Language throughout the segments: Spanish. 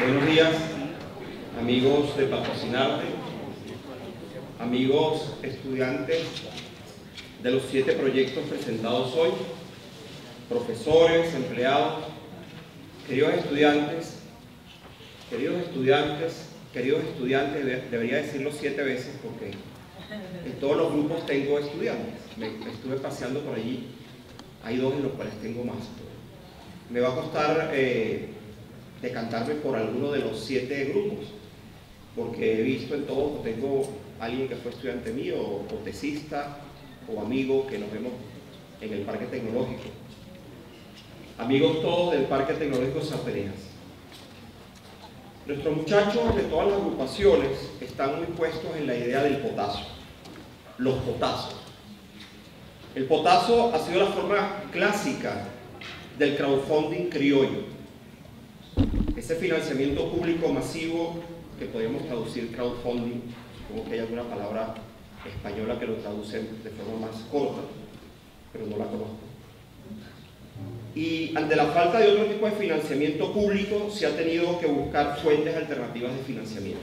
Buenos días, amigos de Patrocinarte, amigos estudiantes de los 7 proyectos presentados hoy, profesores, empleados, queridos estudiantes, debería decirlo 7 veces porque en todos los grupos tengo estudiantes. Me estuve paseando por allí, hay 2 en los cuales tengo más. Me va a costar decantarme por alguno de los 7 grupos, porque he visto en todos, tengo alguien que fue estudiante mío, o tesista, o amigo que nos vemos en el Parque Tecnológico. Amigos todos del Parque Tecnológico de Sartenejas. Nuestros muchachos de todas las agrupaciones están muy puestos en la idea del potazo, los potazos. El potazo ha sido la forma clásica del crowdfunding criollo, ese financiamiento público masivo que podríamos traducir crowdfunding, supongo que hay alguna palabra española que lo traduce de forma más corta, pero no la conozco. Y ante la falta de otro tipo de financiamiento público, se ha tenido que buscar fuentes alternativas de financiamiento.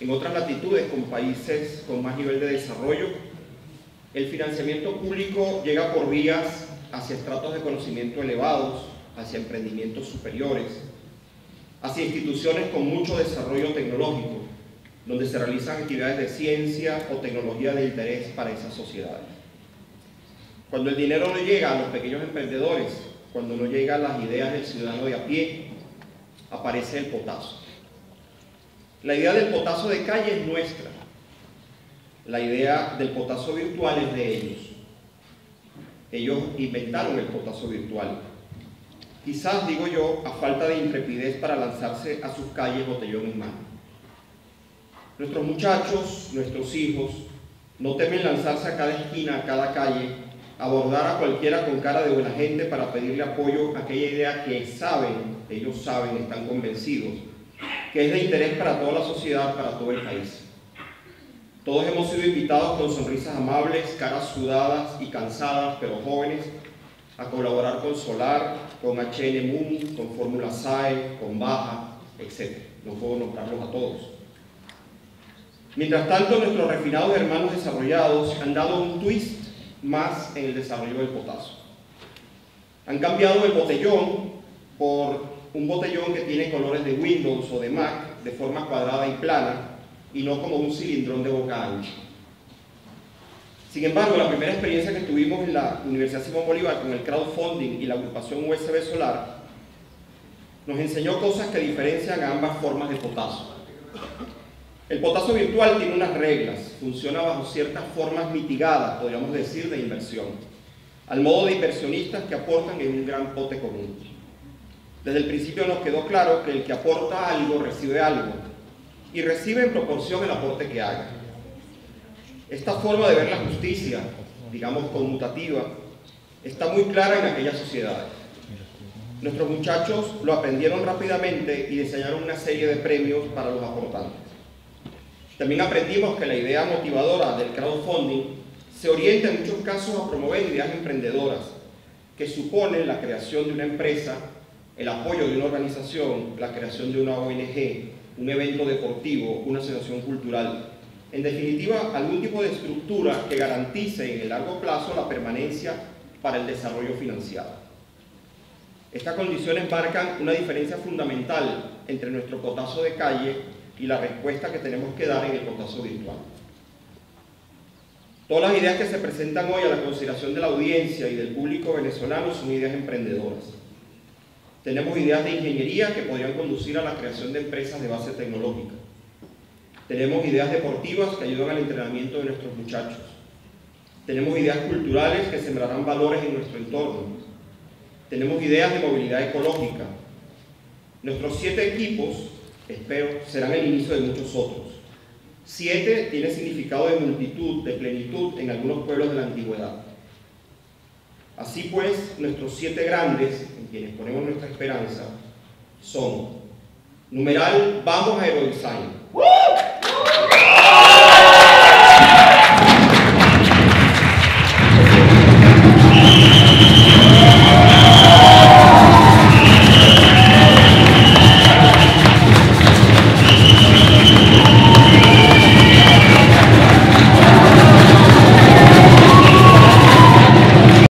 En otras latitudes, con países con más nivel de desarrollo, el financiamiento público llega por vías hacia estratos de conocimiento elevados, hacia emprendimientos superiores, hacia instituciones con mucho desarrollo tecnológico, donde se realizan actividades de ciencia o tecnología de interés para esas sociedades. Cuando el dinero no llega a los pequeños emprendedores, cuando no llega a las ideas del ciudadano de a pie, aparece el potazo. La idea del potazo de calle es nuestra. La idea del potazo virtual es de ellos. Ellos inventaron el potazo virtual. Quizás, digo yo, a falta de intrepidez para lanzarse a sus calles botellón en mano. Nuestros muchachos, nuestros hijos, no temen lanzarse a cada esquina, a cada calle, abordar a cualquiera con cara de buena gente para pedirle apoyo a aquella idea que saben, ellos saben, están convencidos, que es de interés para toda la sociedad, para todo el país. Todos hemos sido invitados con sonrisas amables, caras sudadas y cansadas, pero jóvenes, a colaborar con Solar, con HNMUN, con Fórmula SAE, con BAJA, etc. No puedo nombrarlos a todos. Mientras tanto, nuestros refinados hermanos desarrollados han dado un twist más en el desarrollo del potazo. Han cambiado el botellón por un botellón que tiene colores de Windows o de Mac, de forma cuadrada y plana, y no como un cilindrón de boca ancha. Sin embargo, la primera experiencia que tuvimos en la Universidad Simón Bolívar con el crowdfunding y la agrupación USB Solar nos enseñó cosas que diferencian a ambas formas de potazo. El potazo virtual tiene unas reglas, funciona bajo ciertas formas mitigadas, podríamos decir, de inversión, al modo de inversionistas que aportan en un gran pote común. Desde el principio nos quedó claro que el que aporta algo recibe algo, y recibe en proporción el aporte que haga. Esta forma de ver la justicia, digamos conmutativa, está muy clara en aquellas sociedades. Nuestros muchachos lo aprendieron rápidamente y diseñaron una serie de premios para los aportantes. También aprendimos que la idea motivadora del crowdfunding se orienta en muchos casos a promover ideas emprendedoras, que suponen la creación de una empresa, el apoyo de una organización, la creación de una ONG, un evento deportivo, una asociación cultural. En definitiva, algún tipo de estructura que garantice en el largo plazo la permanencia para el desarrollo financiado. Estas condiciones marcan una diferencia fundamental entre nuestro potazo de calle y la respuesta que tenemos que dar en el potazo virtual. Todas las ideas que se presentan hoy a la consideración de la audiencia y del público venezolano son ideas emprendedoras. Tenemos ideas de ingeniería que podrían conducir a la creación de empresas de base tecnológica. Tenemos ideas deportivas que ayudan al entrenamiento de nuestros muchachos. Tenemos ideas culturales que sembrarán valores en nuestro entorno. Tenemos ideas de movilidad ecológica. Nuestros 7 equipos, espero, serán el inicio de muchos otros. 7 tiene significado de multitud, de plenitud en algunos pueblos de la antigüedad. Así pues, nuestros 7 grandes, en quienes ponemos nuestra esperanza, son Numeral, vamos a Aerodesign;